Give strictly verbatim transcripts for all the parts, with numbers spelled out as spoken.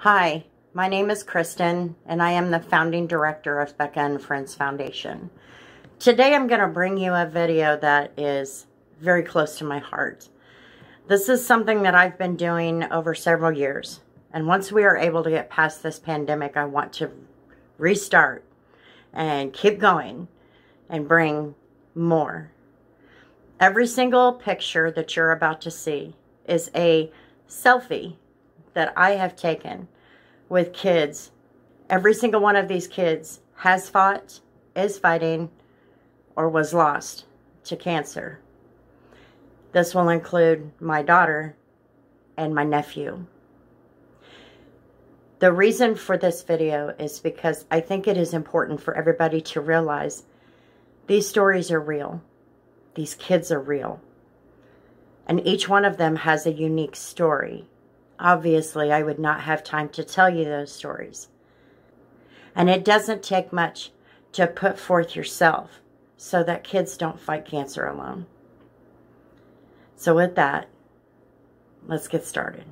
Hi, my name is Kristen, and I am the founding director of Bekah and Friends Foundation. Today I'm going to bring you a video that is very close to my heart. This is something that I've been doing over several years, and once we are able to get past this pandemic, I want to restart and keep going and bring more. Every single picture that you're about to see is a selfie that I have taken with kids. Every single one of these kids has fought, is fighting, or was lost to cancer. This will include my daughter and my nephew. The reason for this video is because I think it is important for everybody to realize these stories are real. These kids are real. And each one of them has a unique story. Obviously, I would not have time to tell you those stories. And it doesn't take much to put forth yourself so that kids don't fight cancer alone. So with that, let's get started.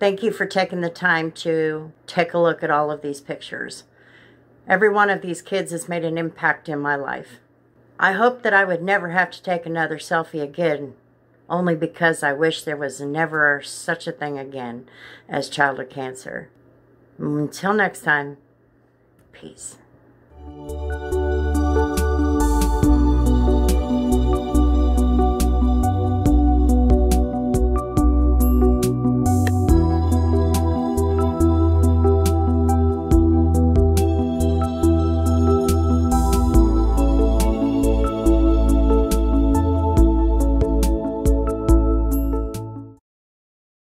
Thank you for taking the time to take a look at all of these pictures. Every one of these kids has made an impact in my life. I hope that I would never have to take another selfie again, only because I wish there was never such a thing again as childhood cancer. Until next time, peace.